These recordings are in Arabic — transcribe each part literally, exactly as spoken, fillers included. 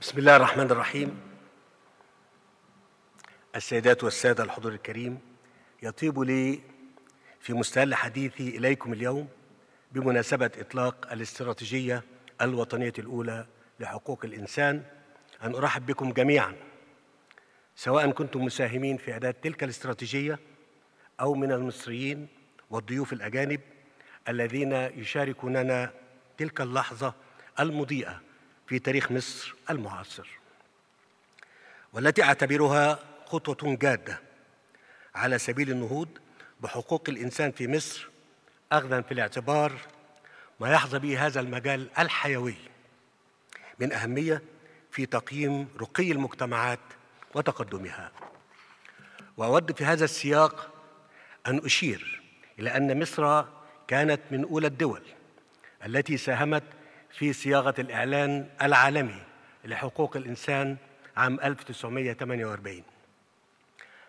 بسم الله الرحمن الرحيم. السيدات والسادة الحضور الكريم، يطيب لي في مستهل حديثي إليكم اليوم بمناسبة إطلاق الاستراتيجية الوطنية الأولى لحقوق الإنسان أن أرحب بكم جميعا، سواء كنتم مساهمين في إعداد تلك الاستراتيجية أو من المصريين والضيوف الأجانب الذين يشاركوننا تلك اللحظة المضيئة في تاريخ مصر المعاصر، والتي أعتبرها خطوة جادة على سبيل النهوض بحقوق الإنسان في مصر، أخذاً في الاعتبار ما يحظى به هذا المجال الحيوي من أهمية في تقييم رقي المجتمعات وتقدمها. وأود في هذا السياق أن أشير إلى أن مصر كانت من أولى الدول التي ساهمت في صياغة الإعلان العالمي لحقوق الإنسان عام ألف وتسعمائة وثمانية وأربعين،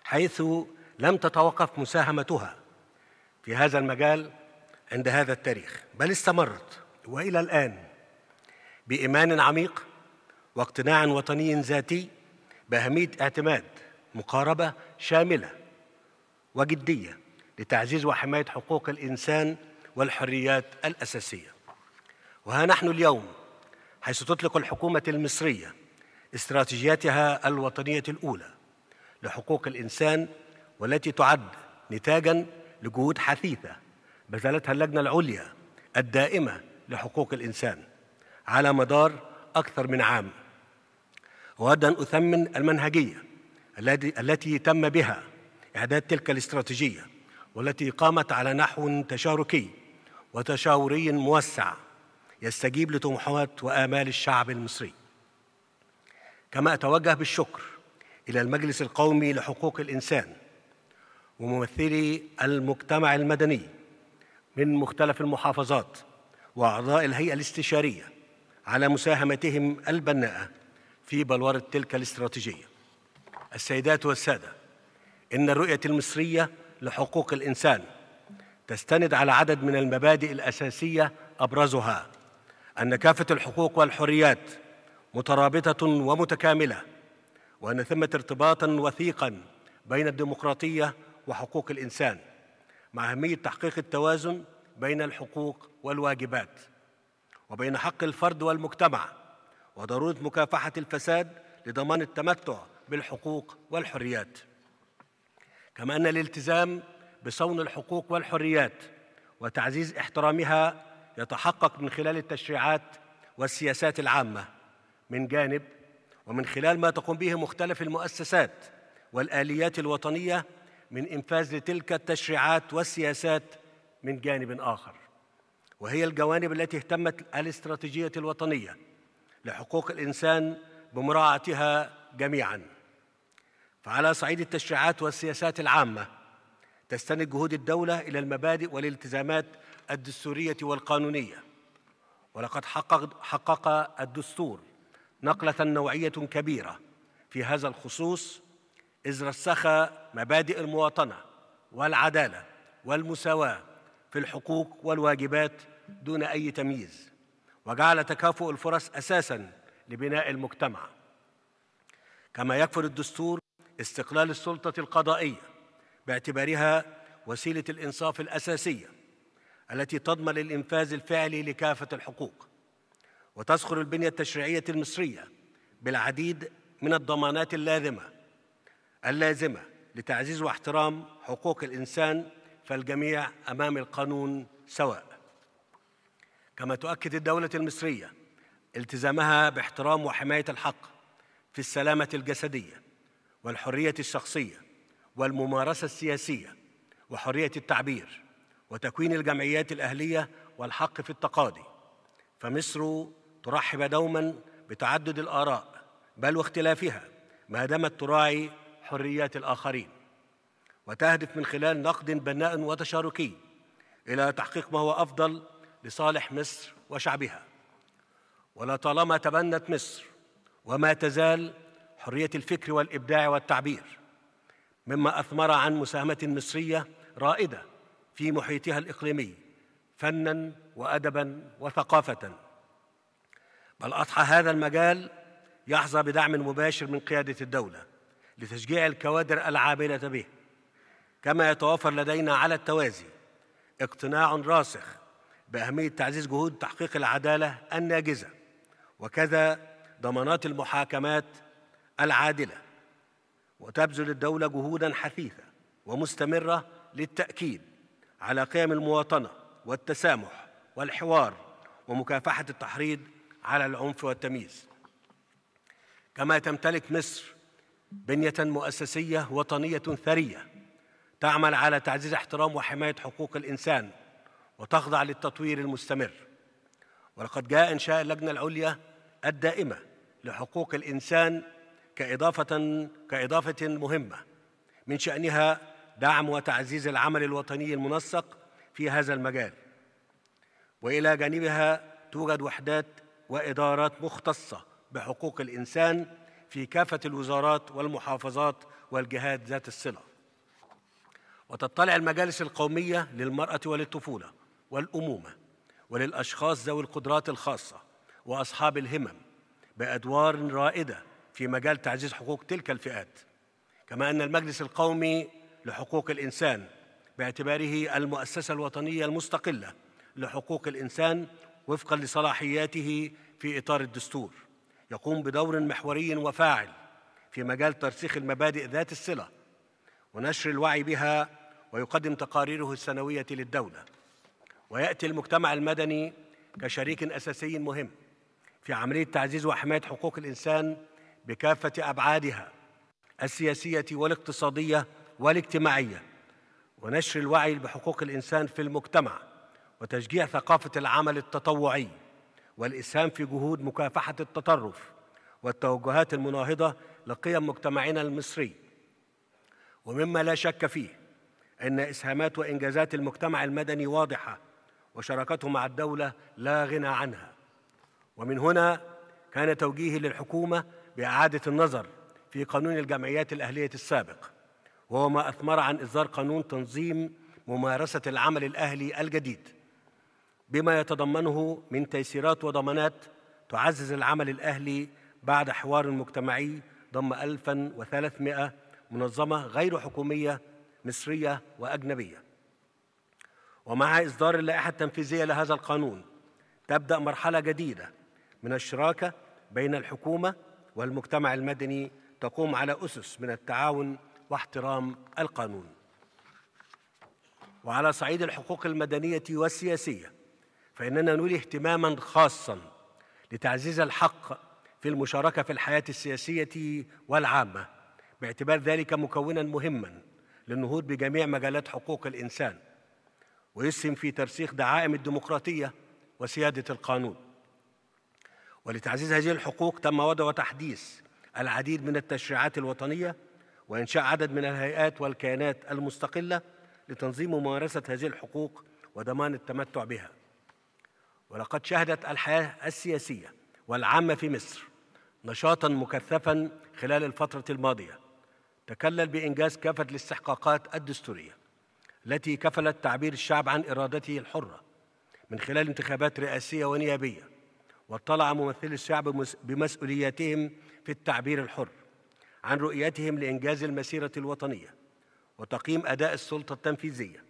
حيث لم تتوقف مساهمتها في هذا المجال عند هذا التاريخ، بل استمرت وإلى الآن بإيمان عميق واقتناع وطني ذاتي بأهمية اعتماد مقاربة شاملة وجدية لتعزيز وحماية حقوق الإنسان والحريات الأساسية. وها نحن اليوم، حيث تطلق الحكومة المصرية استراتيجيتها الوطنية الأولى لحقوق الإنسان، والتي تعد نتاجاً لجهود حثيثة بذلتها اللجنة العليا الدائمة لحقوق الإنسان على مدار أكثر من عام. وأود أن أثمن المنهجية التي تم بها إعداد تلك الاستراتيجية، والتي قامت على نحو تشاركي وتشاوري موسع يستجيب لطموحات وآمال الشعب المصري. كما أتوجه بالشكر إلى المجلس القومي لحقوق الإنسان وممثلي المجتمع المدني من مختلف المحافظات وأعضاء الهيئة الاستشارية على مساهمتهم البناءة في بلورة تلك الاستراتيجية. السيدات والسادة، إن الرؤية المصرية لحقوق الإنسان تستند على عدد من المبادئ الأساسية، أبرزها أن كافة الحقوق والحريات مترابطة ومتكاملة، وأن ثمة ارتباطاً وثيقاً بين الديمقراطية وحقوق الإنسان، مع أهمية تحقيق التوازن بين الحقوق والواجبات وبين حق الفرد والمجتمع، وضرورة مكافحة الفساد لضمان التمتع بالحقوق والحريات. كما أن الالتزام بصون الحقوق والحريات وتعزيز احترامها يتحقق من خلال التشريعات والسياسات العامة من جانب، ومن خلال ما تقوم به مختلف المؤسسات والآليات الوطنية من إنفاذ لتلك التشريعات والسياسات من جانب آخر. وهي الجوانب التي اهتمت الاستراتيجية الوطنية لحقوق الإنسان بمراعاتها جميعاً. فعلى صعيد التشريعات والسياسات العامة، تستند جهود الدولة إلى المبادئ والالتزامات الدستورية والقانونية، ولقد حقق, حقق الدستور نقلة نوعية كبيرة في هذا الخصوص، إذ رسخ مبادئ المواطنة والعدالة والمساواة في الحقوق والواجبات دون أي تمييز، وجعل تكافؤ الفرص أساساً لبناء المجتمع. كما يكفل الدستور استقلال السلطة القضائية باعتبارها وسيلة الإنصاف الأساسية التي تضمن الإنفاذ الفعلي لكافة الحقوق. وتزخر البنية التشريعية المصرية بالعديد من الضمانات اللازمة اللازمة لتعزيز واحترام حقوق الإنسان، فالجميع أمام القانون سواء. كما تؤكد الدولة المصرية التزامها باحترام وحماية الحق في السلامة الجسدية والحرية الشخصية والممارسة السياسية وحرية التعبير وتكوين الجمعيات الأهلية والحق في التقاضي. فمصر ترحب دوماً بتعدد الآراء بل واختلافها، ما دامت تراعي حريات الآخرين، وتهدف من خلال نقد بناء وتشاركي إلى تحقيق ما هو أفضل لصالح مصر وشعبها. ولطالما تبنت مصر وما تزال حرية الفكر والإبداع والتعبير، مما أثمر عن مساهمة مصرية رائدة في محيطها الإقليمي فناً وأدباً وثقافةً، بل أضحى هذا المجال يحظى بدعم مباشر من قيادة الدولة لتشجيع الكوادر العاملة به، كما يتوافر لدينا على التوازي اقتناع راسخ بأهمية تعزيز جهود تحقيق العدالة الناجزة، وكذا ضمانات المحاكمات العادلة. وتبذل الدولة جهوداً حثيثة ومستمرة للتأكيد على قيم المواطنة والتسامح والحوار ومكافحة التحريض على العنف والتمييز. كما تمتلك مصر بنية مؤسسية وطنية ثرية تعمل على تعزيز احترام وحماية حقوق الإنسان وتخضع للتطوير المستمر. ولقد جاء إنشاء اللجنة العليا الدائمة لحقوق الإنسان كإضافة, كإضافة مهمة من شأنها دعم وتعزيز العمل الوطني المنسق في هذا المجال. وإلى جانبها توجد وحدات وإدارات مختصة بحقوق الإنسان في كافة الوزارات والمحافظات والجهات ذات الصلة. وتطلع المجالس القومية للمرأة وللطفولة والأمومة وللأشخاص ذوي القدرات الخاصة وأصحاب الهمم بأدوار رائدة في مجال تعزيز حقوق تلك الفئات. كما أن المجلس القومي لحقوق الإنسان باعتباره المؤسسة الوطنية المستقلة لحقوق الإنسان وفقاً لصلاحياته في إطار الدستور يقوم بدور محوري وفاعل في مجال ترسيخ المبادئ ذات الصلة ونشر الوعي بها، ويقدم تقاريره السنوية للدولة. ويأتي المجتمع المدني كشريك أساسي مهم في عملية تعزيز وحماية حقوق الإنسان بكافة أبعادها السياسية والاقتصادية والاجتماعية، ونشر الوعي بحقوق الإنسان في المجتمع وتشجيع ثقافة العمل التطوعي والإسهام في جهود مكافحة التطرف والتوجهات المناهضة لقيم مجتمعنا المصري. ومما لا شك فيه أن إسهامات وإنجازات المجتمع المدني واضحة وشراكته مع الدولة لا غنى عنها. ومن هنا كان توجيهي للحكومة بإعادة النظر في قانون الجمعيات الأهلية السابق، وهو ما أثمر عن إصدار قانون تنظيم ممارسة العمل الأهلي الجديد بما يتضمنه من تيسيرات وضمانات تعزز العمل الأهلي بعد حوار مجتمعي ضم ألف وثلاثمائة منظمة غير حكومية مصرية وأجنبية. ومع إصدار اللائحة التنفيذية لهذا القانون تبدأ مرحلة جديدة من الشراكة بين الحكومة والمجتمع المدني تقوم على أسس من التعاون واحترام القانون. وعلى صعيد الحقوق المدنية والسياسية فإننا نولي اهتماماً خاصاً لتعزيز الحق في المشاركة في الحياة السياسية والعامة، باعتبار ذلك مكوناً مهماً للنهوض بجميع مجالات حقوق الإنسان، ويسهم في ترسيخ دعائم الديمقراطية وسيادة القانون. ولتعزيز هذه الحقوق تم وضع وتحديث العديد من التشريعات الوطنية وإنشاء عدد من الهيئات والكيانات المستقلة لتنظيم ممارسة هذه الحقوق وضمان التمتع بها. ولقد شهدت الحياة السياسية والعامة في مصر نشاطاً مكثفاً خلال الفترة الماضية تكلل بإنجاز كافة الاستحقاقات الدستورية التي كفلت تعبير الشعب عن إرادته الحرة من خلال انتخابات رئاسية ونيابية، واطلع ممثلي الشعب بمسؤولياتهم في التعبير الحر عن رؤيتهم لإنجاز المسيرة الوطنية وتقييم أداء السلطة التنفيذية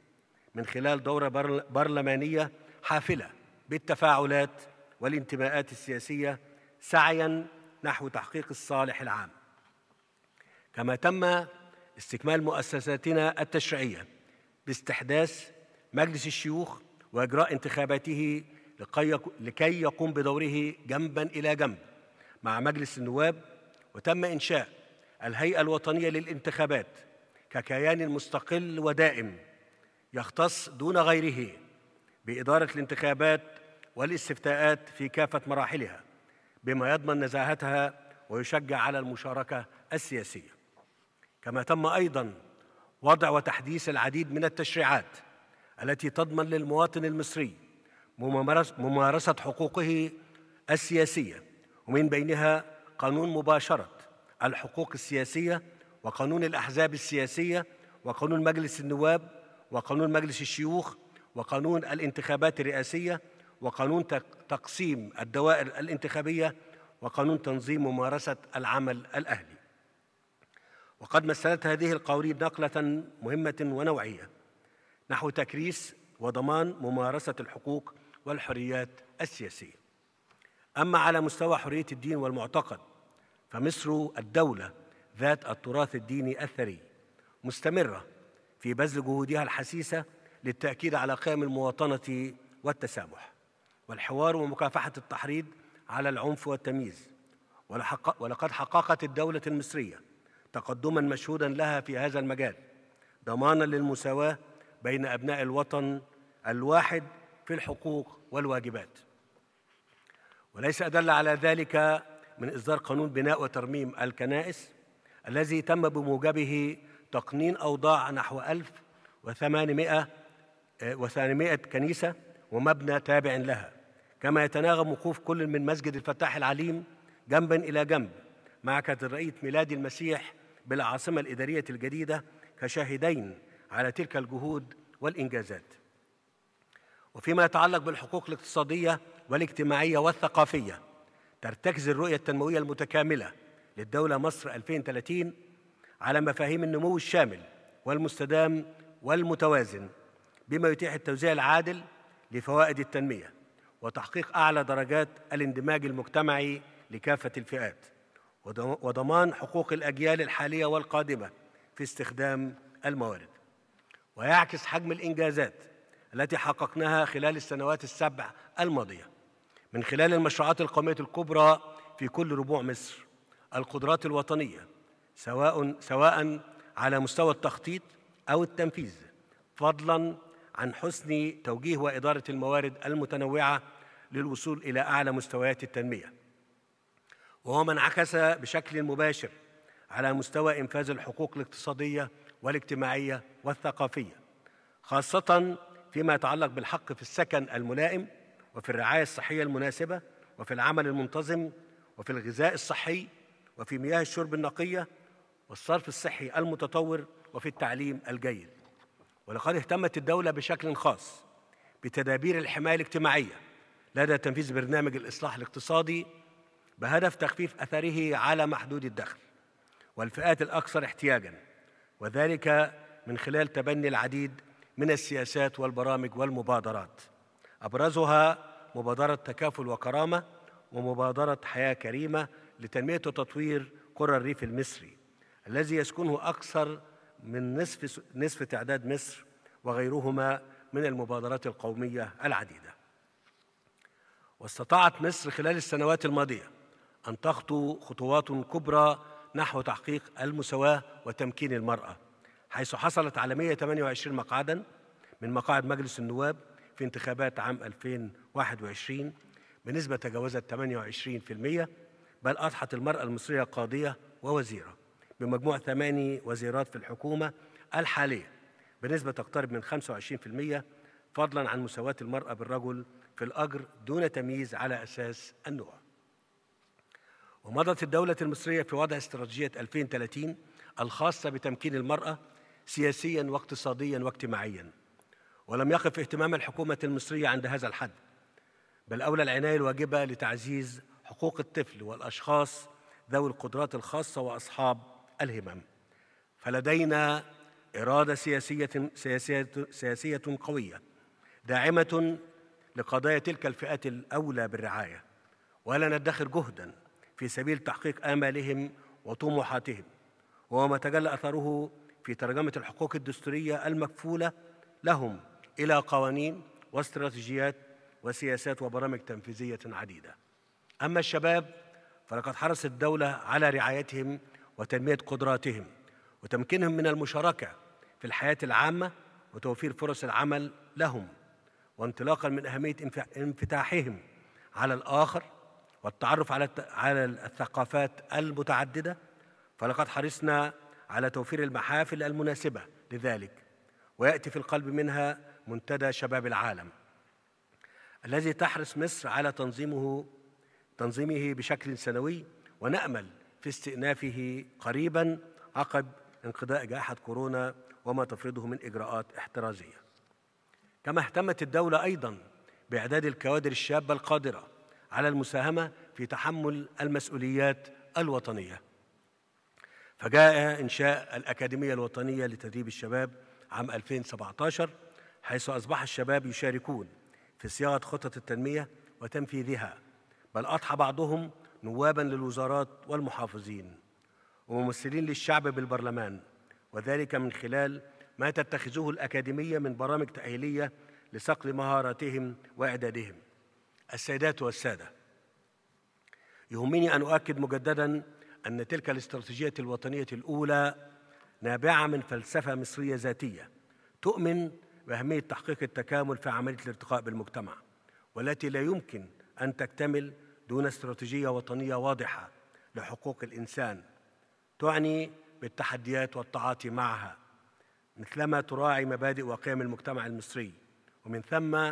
من خلال دورة برلمانية حافلة بالتفاعلات والانتماءات السياسية سعياً نحو تحقيق الصالح العام. كما تم استكمال مؤسساتنا التشريعية باستحداث مجلس الشيوخ وإجراء انتخاباته لكي يقوم بدوره جنباً إلى جنب مع مجلس النواب. وتم إنشاء الهيئة الوطنية للانتخابات ككيان مستقل ودائم يختص دون غيره بإدارة الانتخابات والاستفتاءات في كافة مراحلها بما يضمن نزاهتها ويشجع على المشاركة السياسية. كما تم أيضاً وضع وتحديث العديد من التشريعات التي تضمن للمواطن المصري ممارسة حقوقه السياسية، ومن بينها قانون مباشرة الحقوق السياسية وقانون الأحزاب السياسية وقانون مجلس النواب وقانون مجلس الشيوخ وقانون الانتخابات الرئاسية وقانون تقسيم الدوائر الانتخابية وقانون تنظيم ممارسة العمل الأهلي. وقد مثلت هذه القوانين نقلة مهمة ونوعية نحو تكريس وضمان ممارسة الحقوق والحريات السياسية. أما على مستوى حرية الدين والمعتقد، فمصر الدولة ذات التراث الديني الثري مستمرة في بذل جهودها الحثيثة للتأكيد على قيم المواطنة والتسامح والحوار ومكافحة التحريض على العنف والتمييز. ولقد حققت الدولة المصرية تقدماً مشهوداً لها في هذا المجال، ضماناً للمساواة بين أبناء الوطن الواحد في الحقوق والواجبات. وليس أدل على ذلك من إصدار قانون بناء وترميم الكنائس الذي تم بموجبه تقنين أوضاع نحو ألف وثمانمائة كنيسة ومبنى تابع لها، كما يتناغم وقوف كل من مسجد الفتاح العليم جنباً إلى جنب مع كاتدرائية ميلاد المسيح بالعاصمة الإدارية الجديدة كشاهدين على تلك الجهود والإنجازات. وفيما يتعلق بالحقوق الاقتصادية والاجتماعية والثقافية، ترتكز الرؤية التنموية المتكاملة للدولة مصر ألفين وثلاثين على مفاهيم النمو الشامل والمستدام والمتوازن، بما يتيح التوزيع العادل لفوائد التنمية وتحقيق أعلى درجات الاندماج المجتمعي لكافة الفئات، وضمان حقوق الأجيال الحالية والقادمة في استخدام الموارد. ويعكس حجم الإنجازات التي حققناها خلال السنوات السبع الماضية من خلال المشروعات القومية الكبرى في كل ربوع مصر، القدرات الوطنية سواء سواء على مستوى التخطيط أو التنفيذ، فضلاً عن حسن توجيه وإدارة الموارد المتنوعة للوصول إلى أعلى مستويات التنمية. وهو ما انعكس بشكل مباشر على مستوى إنفاذ الحقوق الاقتصادية والاجتماعية والثقافية، خاصة فيما يتعلق بالحق في السكن الملائم وفي الرعاية الصحية المناسبة وفي العمل المنتظم وفي الغذاء الصحي وفي مياه الشرب النقية والصرف الصحي المتطور وفي التعليم الجيد. ولقد اهتمت الدولة بشكل خاص بتدابير الحماية الاجتماعية لدى تنفيذ برنامج الإصلاح الاقتصادي بهدف تخفيف أثره على محدود الدخل والفئات الأكثر احتياجاً، وذلك من خلال تبني العديد من السياسات والبرامج والمبادرات، أبرزها مبادرة تكافل وكرامة ومبادرة حياة كريمة لتنمية وتطوير قرى الريف المصري الذي يسكنه أكثر من نصف نصف تعداد مصر، وغيرهما من المبادرات القومية العديدة. واستطاعت مصر خلال السنوات الماضية أن تخطو خطوات كبرى نحو تحقيق المساواة وتمكين المرأة، حيث حصلت على مائة وثمانية وعشرين مقعداً من مقاعد مجلس النواب في انتخابات عام ألفين وواحد وعشرين بنسبة تجاوزت ثمانية وعشرين بالمئة، بل أضحت المرأة المصرية قاضية ووزيرة بمجموع ثماني وزيرات في الحكومة الحالية بنسبة تقترب من خمسة وعشرين بالمئة، فضلاً عن مساواة المرأة بالرجل في الأجر دون تمييز على أساس النوع. ومضت الدولة المصرية في وضع استراتيجية ألفين وثلاثين الخاصة بتمكين المرأة سياسياً واقتصادياً واجتماعياً، ولم يقف اهتمام الحكومة المصرية عند هذا الحد، بل أولى العناية الواجبة لتعزيز حقوق الطفل والأشخاص ذوي القدرات الخاصة وأصحاب الهمم. فلدينا إرادة سياسية, سياسية, سياسية قوية داعمة لقضايا تلك الفئات الأولى بالرعاية، ولا ندخر جهداً في سبيل تحقيق آمالهم وطموحاتهم، وهو ما تجلى أثره في ترجمة الحقوق الدستورية المكفولة لهم إلى قوانين واستراتيجيات وسياسات وبرامج تنفيذية عديدة. أما الشباب فلقد حرصت الدولة على رعايتهم وتنمية قدراتهم وتمكينهم من المشاركة في الحياة العامة وتوفير فرص العمل لهم، وانطلاقاً من أهمية انفتاحهم على الآخر والتعرف على على الثقافات المتعددة، فلقد حرصنا على توفير المحافل المناسبة لذلك، ويأتي في القلب منها منتدى شباب العالم الذي تحرص مصر على تنظيمه تنظيمه بشكل سنوي، ونأمل في استئنافه قريباً عقب انقضاء جائحة كورونا وما تفرضه من إجراءات احترازية. كما اهتمت الدولة أيضاً بإعداد الكوادر الشابة القادرة على المساهمة في تحمل المسؤوليات الوطنية. فجاء إنشاء الأكاديمية الوطنية لتدريب الشباب عام ألفين وسبعة عشر، حيث أصبح الشباب يشاركون في صياغة خطط التنمية وتنفيذها، بل أضحى بعضهم نواباً للوزارات والمحافظين وممثلين للشعب بالبرلمان، وذلك من خلال ما تتخذه الأكاديمية من برامج تأهيلية لصقل مهاراتهم وإعدادهم. السيدات والسادة، يهمني أن أؤكد مجدداً أن تلك الاستراتيجية الوطنية الأولى نابعة من فلسفة مصرية ذاتية تؤمن بأهمية تحقيق التكامل في عملية الارتقاء بالمجتمع، والتي لا يمكن أن تكتمل دون استراتيجية وطنية واضحة لحقوق الإنسان تعني بالتحديات والتعاطي معها، مثلما تراعي مبادئ وقيم المجتمع المصري. ومن ثم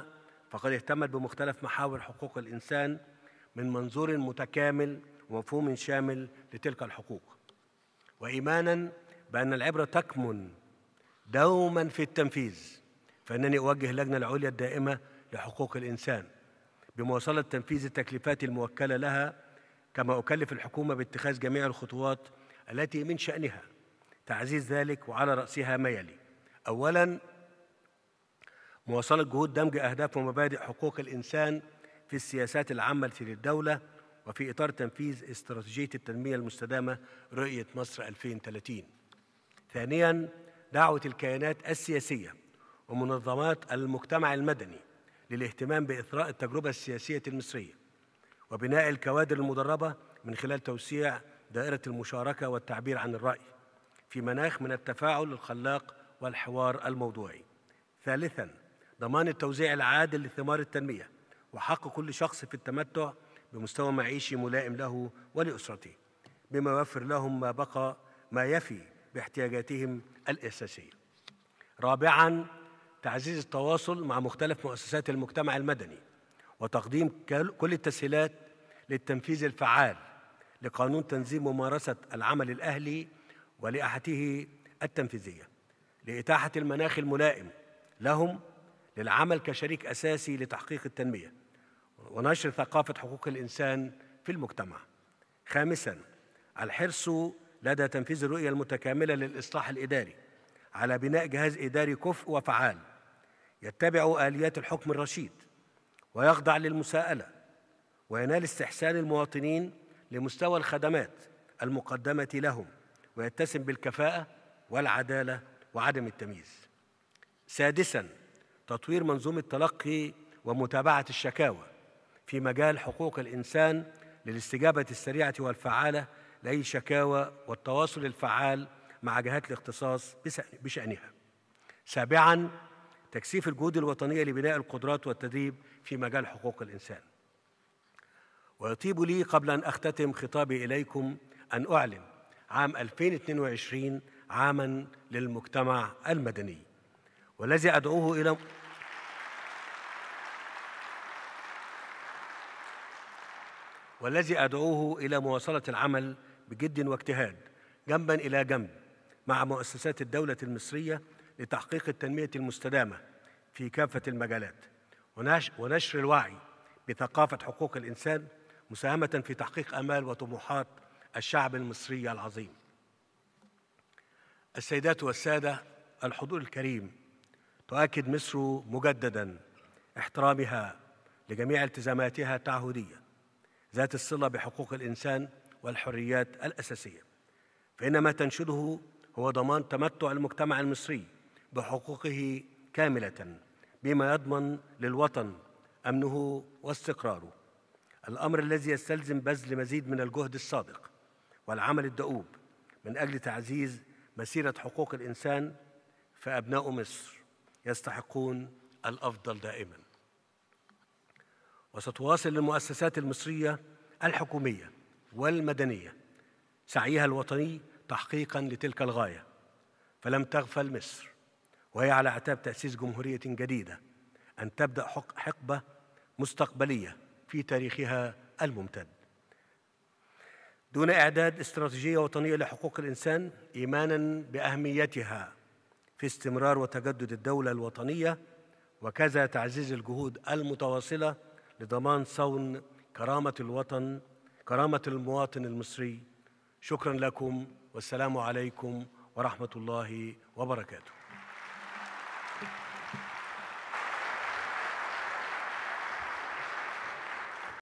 فقد اهتمت بمختلف محاور حقوق الإنسان من منظور متكامل ومفهوم شامل لتلك الحقوق، وإيماناً بأن العبرة تكمن دوماً في التنفيذ، فإنني أوجه اللجنة العليا الدائمة لحقوق الإنسان بمواصلة تنفيذ التكليفات الموكلة لها، كما أكلف الحكومة باتخاذ جميع الخطوات التي من شأنها تعزيز ذلك، وعلى رأسها ما يلي: أولاً، مواصلة جهود دمج أهداف ومبادئ حقوق الإنسان في السياسات العامة للدولة وفي إطار تنفيذ استراتيجية التنمية المستدامة رؤية مصر ألفين وثلاثين. ثانياً، دعوة الكيانات السياسية ومنظمات المجتمع المدني للاهتمام بإثراء التجربة السياسية المصرية وبناء الكوادر المدربة من خلال توسيع دائرة المشاركة والتعبير عن الرأي في مناخ من التفاعل الخلاق والحوار الموضوعي. ثالثاً، ضمان التوزيع العادل لثمار التنمية وحق كل شخص في التمتع بمستوى معيشي ملائم له ولأسرته، بما يوفر لهم ما بقى ما يفي باحتياجاتهم الأساسية. رابعاً، تعزيز التواصل مع مختلف مؤسسات المجتمع المدني وتقديم كل التسهيلات للتنفيذ الفعال لقانون تنظيم ممارسة العمل الأهلي ولائحته التنفيذية، لإتاحة المناخ الملائم لهم للعمل كشريك أساسي لتحقيق التنمية ونشر ثقافة حقوق الإنسان في المجتمع. خامساً، الحرص لدى تنفيذ الرؤية المتكاملة للإصلاح الإداري على بناء جهاز إداري كفء وفعال يتبع آليات الحكم الرشيد ويخضع للمساءلة وينال استحسان المواطنين لمستوى الخدمات المقدمة لهم ويتسم بالكفاءة والعدالة وعدم التمييز. سادساً، تطوير منظومة تلقي ومتابعة الشكاوى في مجال حقوق الإنسان للاستجابة السريعة والفعالة لأي شكاوى والتواصل الفعال مع جهات الاختصاص بشأنها. سابعاً، تكثيف الجهود الوطنية لبناء القدرات والتدريب في مجال حقوق الإنسان. ويطيب لي قبل أن أختتم خطابي إليكم أن أعلن عام ألفين واثنين وعشرين عاماً للمجتمع المدني، والذي أدعوه إلى والذي أدعوه إلى مواصلة العمل بجد واجتهاد جنباً إلى جنب مع مؤسسات الدولة المصرية لتحقيق التنمية المستدامة في كافة المجالات، ونشر الوعي بثقافة حقوق الإنسان، مساهمة في تحقيق آمال وطموحات الشعب المصري العظيم. السيدات والسادة، الحضور الكريم، تؤكد مصر مجدداً احترامها لجميع التزاماتها التعهدية ذات الصلة بحقوق الإنسان والحريات الأساسية، فإن ما تنشده هو ضمان تمتع المجتمع المصري بحقوقه كاملة، بما يضمن للوطن أمنه واستقراره، الأمر الذي يستلزم بذل مزيد من الجهد الصادق والعمل الدؤوب من أجل تعزيز مسيرة حقوق الإنسان، فأبناء مصر يستحقون الأفضل دائماً. وستواصل المؤسسات المصرية الحكومية والمدنية سعيها الوطني تحقيقاً لتلك الغاية، فلم تغفل مصر وهي على اعتاب تأسيس جمهورية جديدة أن تبدأ حقبة مستقبلية في تاريخها الممتد. دون إعداد استراتيجية وطنية لحقوق الإنسان إيماناً بأهميتها في استمرار وتجدد الدولة الوطنية، وكذا تعزيز الجهود المتواصلة لضمان صون كرامة الوطن كرامة المواطن المصري. شكرا لكم والسلام عليكم ورحمة الله وبركاته.